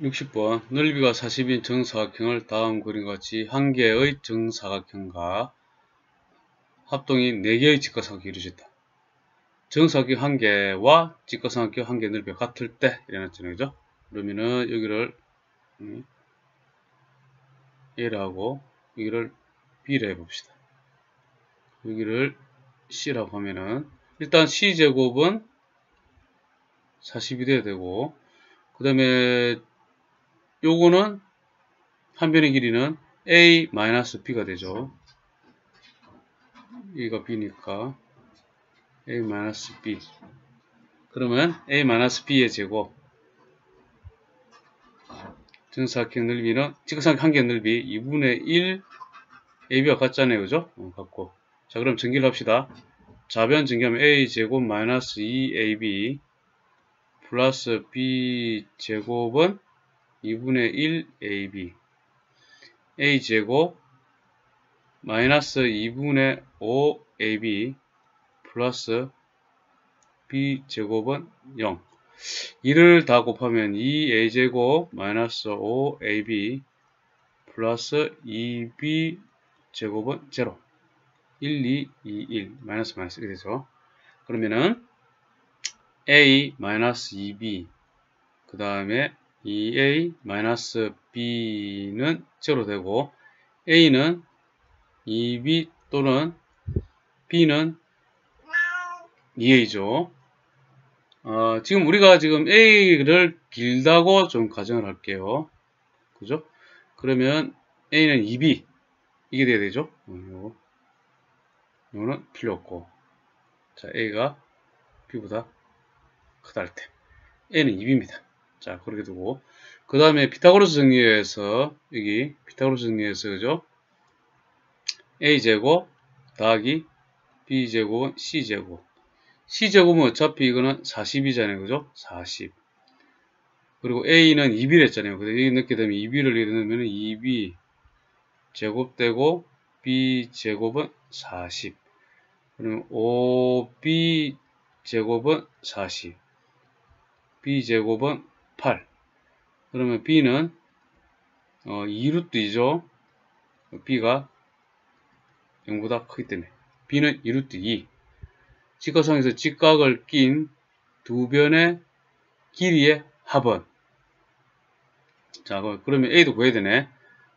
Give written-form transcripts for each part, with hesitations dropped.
60번 넓이가 40인 정사각형을 다음 그림과 같이 한 개의 정사각형과 합동인 4개의 직각삼각형이 이루어진다. 정사각형 한 개와 직각삼각형 한 개 넓이가 같을 때 이래놨잖아요, 그죠? 그러면은 여기를 A를 하고 여기를 B를 해봅시다. 여기를 C라고 하면은 일단 C제곱은 40이 돼야 되고, 그 다음에 요거는 한 변의 길이는 a-b가 되죠. 이가 b니까 a-b. 그러면 a-b의 제곱, 정사각형 넓이는 직각삼각형 한 개 넓이 2분의 1 ab와 같잖아요, 그죠? 같고. 자, 그럼 전개를 합시다. 좌변 전개하면 a제곱 마이너스 2ab 플러스 b제곱은 2분의 1ab, a제곱 마이너스 2분의 5ab 플러스 b제곱은 0. 이를 다 곱하면 2a제곱 마이너스 5ab 플러스 2b제곱은 0. 1, 2, 2, 1 마이너스 마이너스 이렇게 되죠. 그러면은 a-2b 그 다음에 2a-b는 0 되고, a는 2b 또는 b는 2a죠. 지금 우리가 지금 a를 길다고 좀 가정을 할게요, 그죠? 그러면 a는 2b 이게 돼야 되죠. 이거는 필요 없고, 자, a가 b보다 크다 할 때 n은 2b입니다. 자, 그렇게 두고, 그 다음에 피타고라스 정리에서, 여기 피타고라스 정리에서, 그죠? a제곱 더하기 b제곱은 c제곱. c제곱은 어차피 이거는 40이잖아요, 그죠? 40. 그리고 a는 2b를 했잖아요. 근데 여기 넣게 되면 2b를 이렇게 넣으면 2b 제곱되고 b제곱은 40. 그러면 5b 제곱은 40, b제곱은 8. 그러면 b는 2루트 2죠. b가 0보다 크기 때문에 b는 2루트 2. 직각상에서 직각을 낀 두 변의 길이의 합은, 자, 그러면 a도 구해야 되네.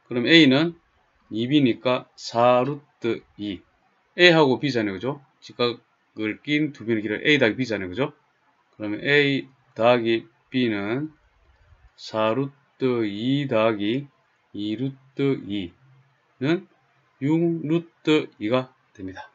그럼 a는 2b니까 4루트 2. a하고 b잖아요, 그죠? 직각을 낀 두 변의 길이를 a 더하기 b잖아요, 그죠? 그러면 a 더하기 b는 4루트 2 더하기 2루트 2는 6루트 2가 됩니다.